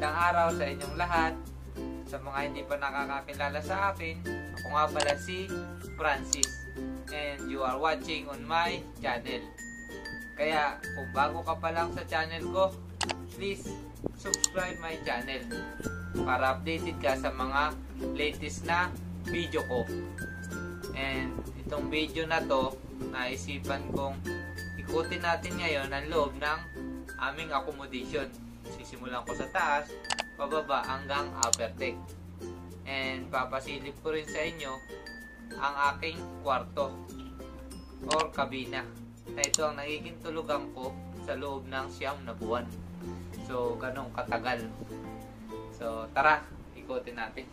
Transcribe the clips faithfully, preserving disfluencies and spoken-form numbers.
Magandang araw sa inyong lahat. Sa mga hindi pa nakakakilala sa akin, ako nga pala si Francis and you are watching on my channel. Kaya kung bago ka pa lang sa channel ko, please subscribe my channel para updated ka sa mga latest na video ko. And itong video na to, naisipan kong ikutin natin ngayon ang loob ng aming accommodation. Sisimulan ko sa taas, pababa hanggang upper deck. And papasilip ko rin sa inyo ang aking kwarto or kabina. Na ito ang nagiging tulugan ko sa loob ng siyam na buwan. So, ganong katagal. So, tara, ikutin natin.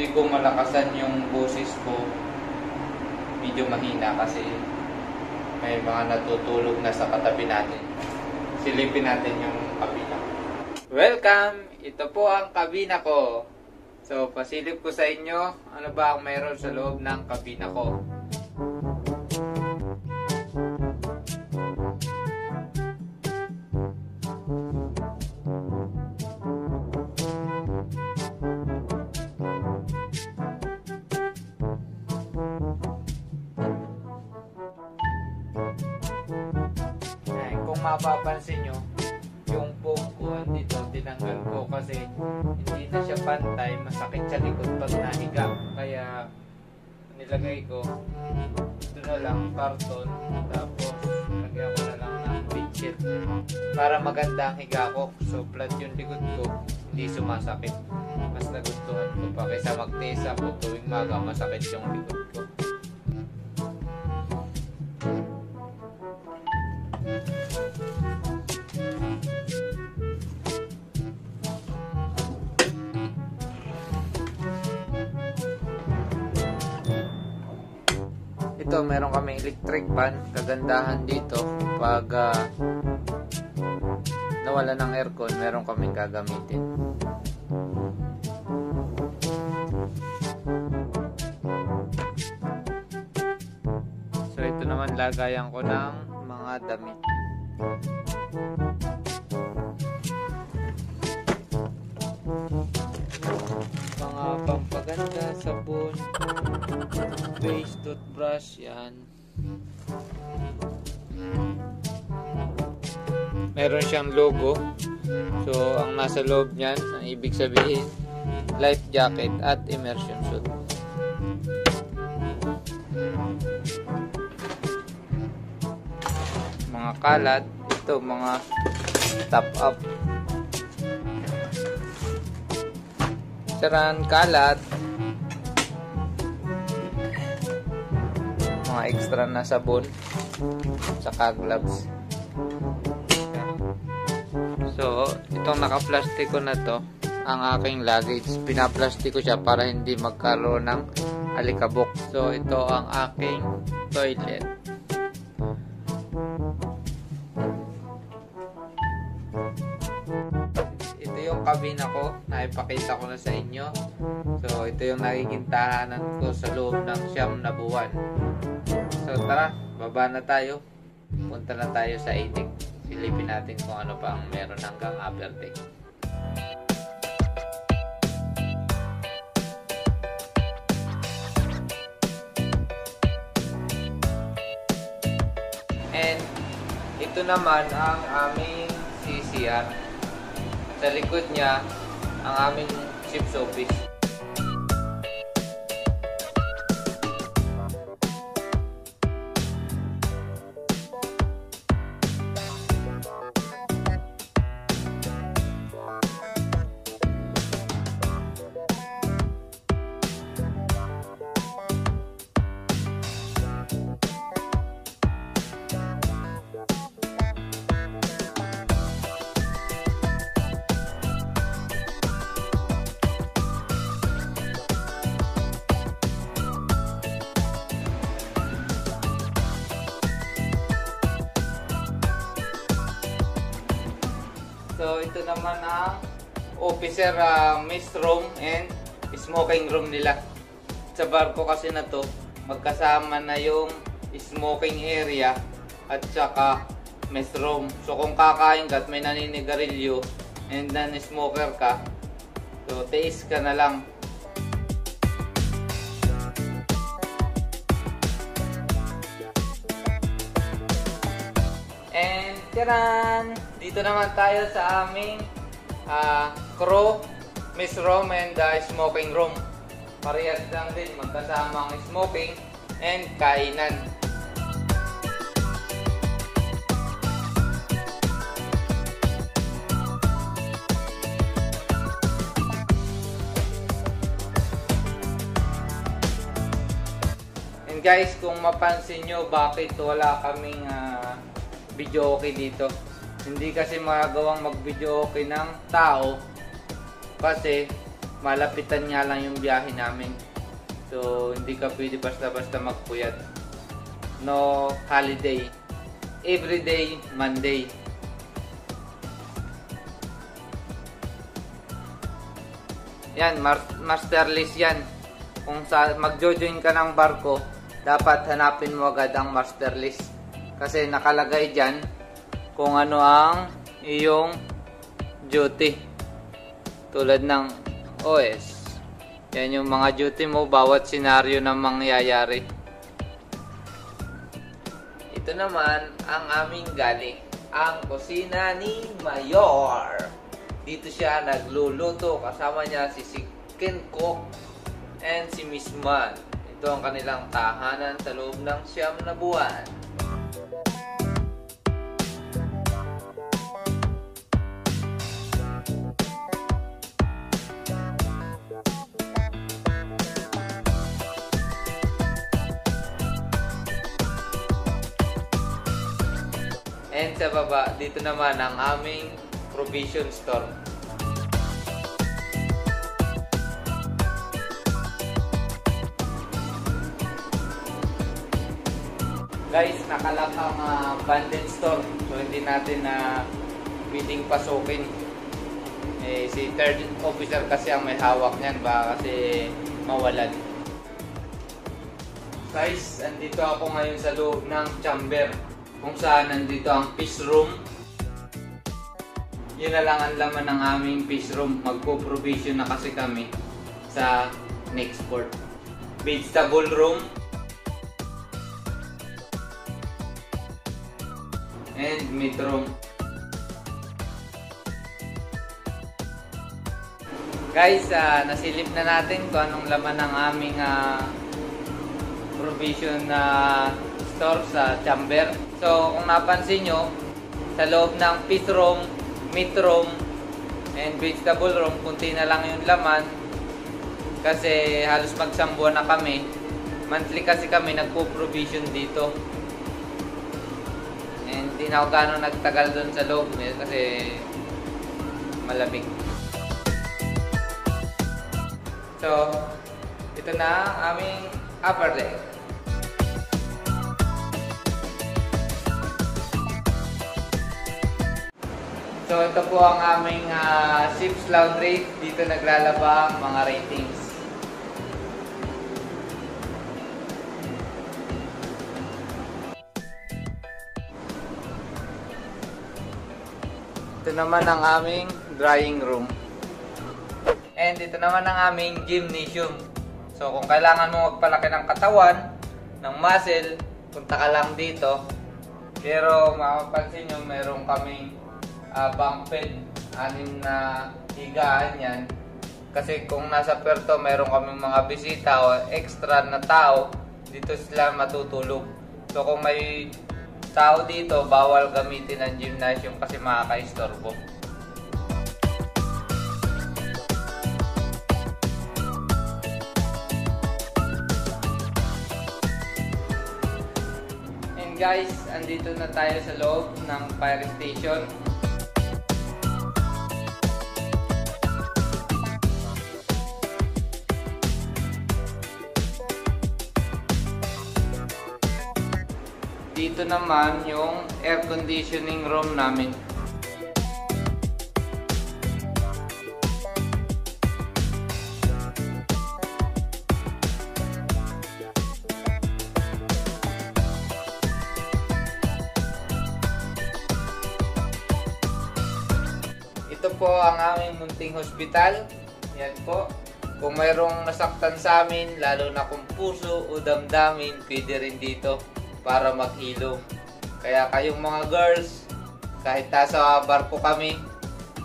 Hindi ko malakasan yung boses ko, medyo mahina kasi may mga natutulog na sa katabi natin. Silipin natin yung kabina. Welcome! Ito po ang kabina ko. So, pasilip ko sa inyo ano ba ang mayroon sa loob ng kabina ko. Mapapansin nyo, yung foam ko dito, tinanggal ko kasi hindi na siya pantay, masakit sa likod pag nahiga. Kaya nilagay ko dito na lang karton, tapos lagyan ko na lang ng bedsheet para maganda ang higa ko. So flat yung likod ko, hindi sumasakit. Mas nagustuhan ko pa kaysa magtiis ako tuwing maga, masakit yung likod ko. Ito, meron kami electric fan. Kagandahan dito, pag uh, nawala ng aircon, meron kaming gagamitin. So ito naman, lagayan ko ng mga damit. Mga pampaganda, sabon, face, toothbrush, yan. Meron siyang logo. So, ang nasa loob niyan, ang ibig sabihin, life jacket at immersion suit. Mga kalat, ito, mga top-up. Charan, kalat, mga extra na sabon, saka gloves. So, itong nakaplastiko na to, ang aking luggage. Pinaplastiko siya para hindi magkaroon ng alikabok. So, ito ang aking toilet. Kabina ko, naipakita ko na sa inyo. So, ito yung nagiging tahanan ko sa loob ng siyam na buwan. So, tara, baba na tayo. Punta na tayo sa attic. Silipin natin kung ano pang meron hanggang upper deck. And ito naman ang aming C C R. Sa likod niya ang aming ship's office. So, ito naman ang officer uh, mess room and smoking room nila. Sa barko kasi na to, magkasama na yung smoking area at saka mess room. So, kung kakain ka at may naninigarilyo and then smoker ka, so, tiis ka na lang. And, tadaan! Dito naman tayo sa aming uh, crew, mess room and uh, smoking room. Parehas lang din, magkasama ang smoking and kainan. And guys, kung mapansin nyo bakit wala kaming uh, video okay dito. Hindi kasi magagawang mag-video okay ng tao kasi malapitan nga lang yung biyahe namin. So, hindi ka pwede basta-basta magpuyat. No holiday. Everyday, Monday. Yan, master list yan. Kung mag-jojoin ka ng barko, dapat hanapin mo agad ang master list. Kasi nakalagay dyan kung ano ang iyong duty, tulad ng O S. Yan yung mga duty mo, bawat senaryo na mangyayari. Ito naman ang aming galing, ang kusina ni Mayor. Dito siya nagluluto, kasama niya si second cook and si Miss Man. Ito ang kanilang tahanan sa loob ng siyam na buwan. And sa baba, dito naman ang aming provision store. Guys, nakalak ang uh, abandoned store. So, hindi natin na uh, pwedeng pasukin. Eh, si third officer kasi ang may hawak niyan. Baka kasi mawalan. Guys, andito ako ngayon sa loob ng chamber, kung saan nandito ang fish room. Yun na lang ang laman ng aming fish room. Magpo-provision na kasi kami sa next port. Vegetable room and meat room. Guys, uh, nasilip na natin kung anong laman ng aming uh, provision na uh, sa chamber. So, kung napansin nyo, sa loob ng fish room, meat room, and vegetable room, kunti na lang yung laman kasi halos magsambuan na kami. Monthly kasi kami nagpo-provision dito. And di na ako gano'ng nagtagal doon sa loob kasi malamig. So, ito na aming upper deck. So, ito po ang aming uh, ship's laundry. Dito naglalaba ang mga ratings. Ito naman ang aming drying room. And ito naman ang aming gymnasium. So kung kailangan mo magpalaki ng katawan, ng muscle, punta ka lang dito. Pero mapapansin nyo, meron kaming uh, bunk bed, anim na higaan yan. Kasi kung nasa Puerto, meron kaming mga bisita o extra na tao, dito sila matutulog. So kung may tao dito, bawal gamitin ang gymnasium kasi makakaistorbo. Guys, andito na tayo sa loob ng fire station. Dito naman yung air conditioning room namin. Ito po ang aming munting hospital. Yan po. Kung mayroong nasaktan sa amin, lalo na kung puso o damdamin, pwede rin dito para maghilom. Kaya kayong mga girls, kahit nasa barko kami,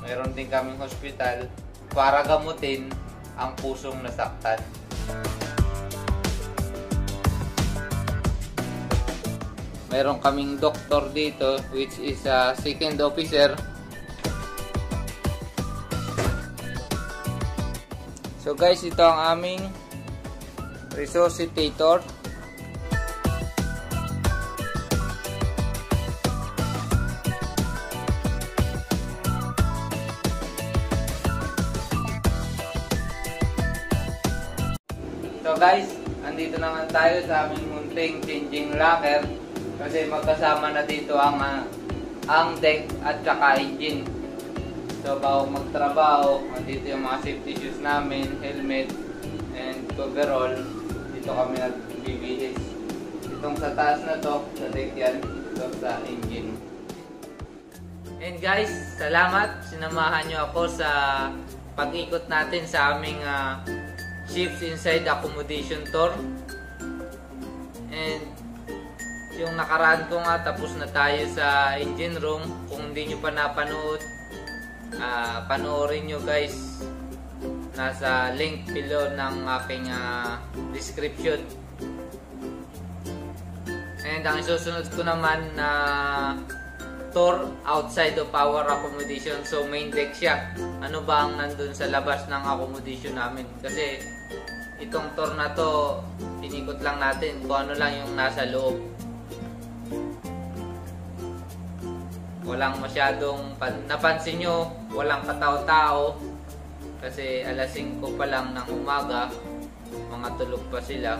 mayroon din kaming hospital para gamutin ang pusong nasaktan. Mayroon kaming doktor dito, which is a second officer. So guys, ito ang aming resuscitator. So guys, andito naman tayo sa aming munting changing locker kasi magkasama na dito ang uh, ang deck at saka engine. So, bago magtrabaho, andito yung mga safety shoes namin, helmet, and overall. Dito kami nagbibihis. Itong sa taas na to, sa deck yan, dito sa engine. And guys, salamat. Sinamahan nyo ako sa pag-ikot natin sa aming uh, ships inside accommodation tour. And yung nakaraan ko nga, tapos na tayo sa engine room. Kung hindi nyo pa napanood, Uh, panoorin nyo guys, nasa link below ng aking uh, description. And ang isusunod ko naman na uh, tour outside of our accommodation. So main deck siya. Ano ba ang nandun sa labas ng accommodation namin? Kasi itong tour na to, pinikot lang natin kung ano lang yung nasa loob. Walang masyadong, napansin nyo, walang katao-tao kasi alas singko pa lang ng umaga, mga tulog pa sila.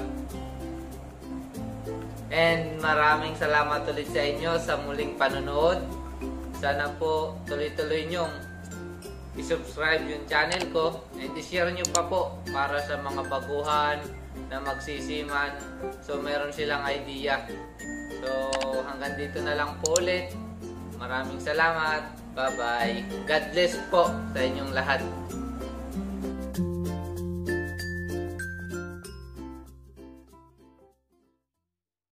And maraming salamat ulit sa inyo sa muling panonood. Sana po tuloy-tuloy nyong isubscribe yung channel ko and ishare nyo pa po para sa mga baguhan na magsisiman, so meron silang idea. So hanggang dito na lang po ulit. Maraming salamat. Bye-bye. God bless po sa inyong lahat.